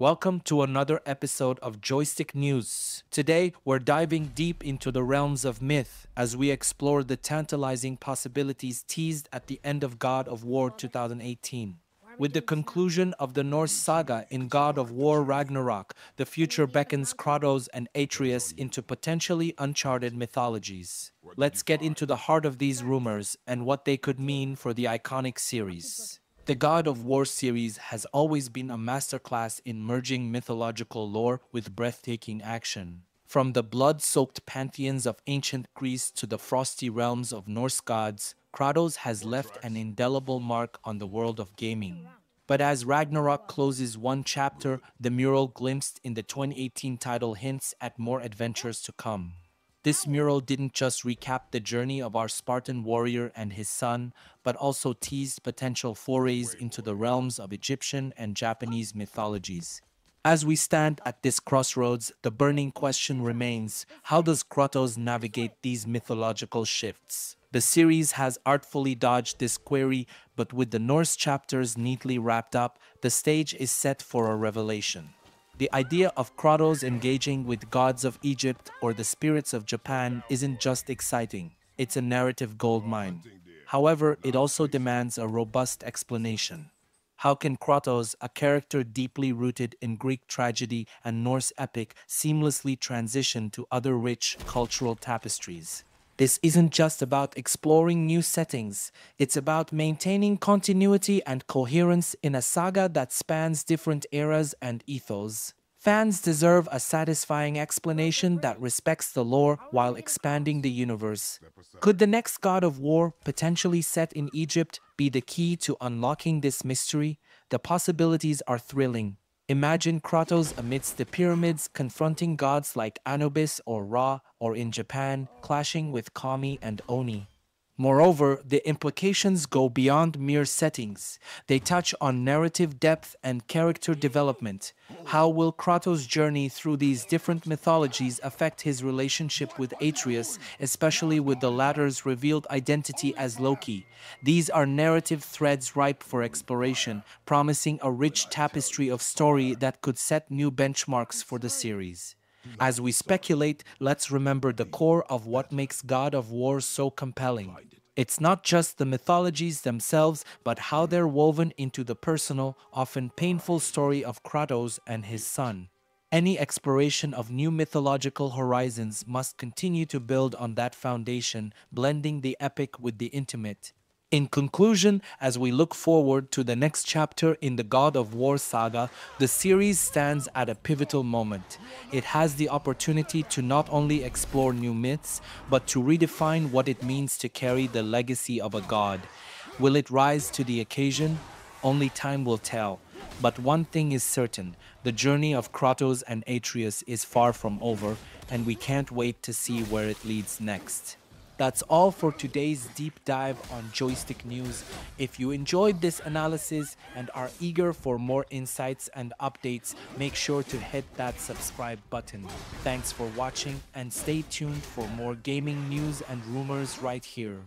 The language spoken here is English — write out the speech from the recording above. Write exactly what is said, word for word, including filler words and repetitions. Welcome to another episode of Joystick News. Today, we're diving deep into the realms of myth as we explore the tantalizing possibilities teased at the end of God of War twenty eighteen. With the conclusion of the Norse saga in God of War Ragnarok, the future beckons Kratos and Atreus into potentially uncharted mythologies. Let's get into the heart of these rumors and what they could mean for the iconic series. The God of War series has always been a masterclass in merging mythological lore with breathtaking action. From the blood-soaked pantheons of ancient Greece to the frosty realms of Norse gods, Kratos has left an indelible mark on the world of gaming. But as Ragnarok closes one chapter, the mural glimpsed in the twenty eighteen title hints at more adventures to come. This mural didn't just recap the journey of our Spartan warrior and his son, but also teased potential forays into the realms of Egyptian and Japanese mythologies. As we stand at this crossroads, the burning question remains: how does Kratos navigate these mythological shifts? The series has artfully dodged this query, but with the Norse chapters neatly wrapped up, the stage is set for a revelation. The idea of Kratos engaging with gods of Egypt or the spirits of Japan isn't just exciting, it's a narrative goldmine. However, it also demands a robust explanation. How can Kratos, a character deeply rooted in Greek tragedy and Norse epic, seamlessly transition to other rich cultural tapestries? This isn't just about exploring new settings, it's about maintaining continuity and coherence in a saga that spans different eras and ethos. Fans deserve a satisfying explanation that respects the lore while expanding the universe. Could the next God of War, potentially set in Egypt, be the key to unlocking this mystery? The possibilities are thrilling. Imagine Kratos amidst the pyramids confronting gods like Anubis or Ra, or in Japan, clashing with Kami and Oni. Moreover, the implications go beyond mere settings. They touch on narrative depth and character development. How will Kratos' journey through these different mythologies affect his relationship with Atreus, especially with the latter's revealed identity as Loki? These are narrative threads ripe for exploration, promising a rich tapestry of story that could set new benchmarks for the series. As we speculate, let's remember the core of what makes God of War so compelling. It's not just the mythologies themselves, but how they're woven into the personal, often painful story of Kratos and his son. Any exploration of new mythological horizons must continue to build on that foundation, blending the epic with the intimate. In conclusion, as we look forward to the next chapter in the God of War saga, the series stands at a pivotal moment. It has the opportunity to not only explore new myths, but to redefine what it means to carry the legacy of a god. Will it rise to the occasion? Only time will tell. But one thing is certain, the journey of Kratos and Atreus is far from over, and we can't wait to see where it leads next. That's all for today's deep dive on Joystick News. If you enjoyed this analysis and are eager for more insights and updates, make sure to hit that subscribe button. Thanks for watching and stay tuned for more gaming news and rumors right here.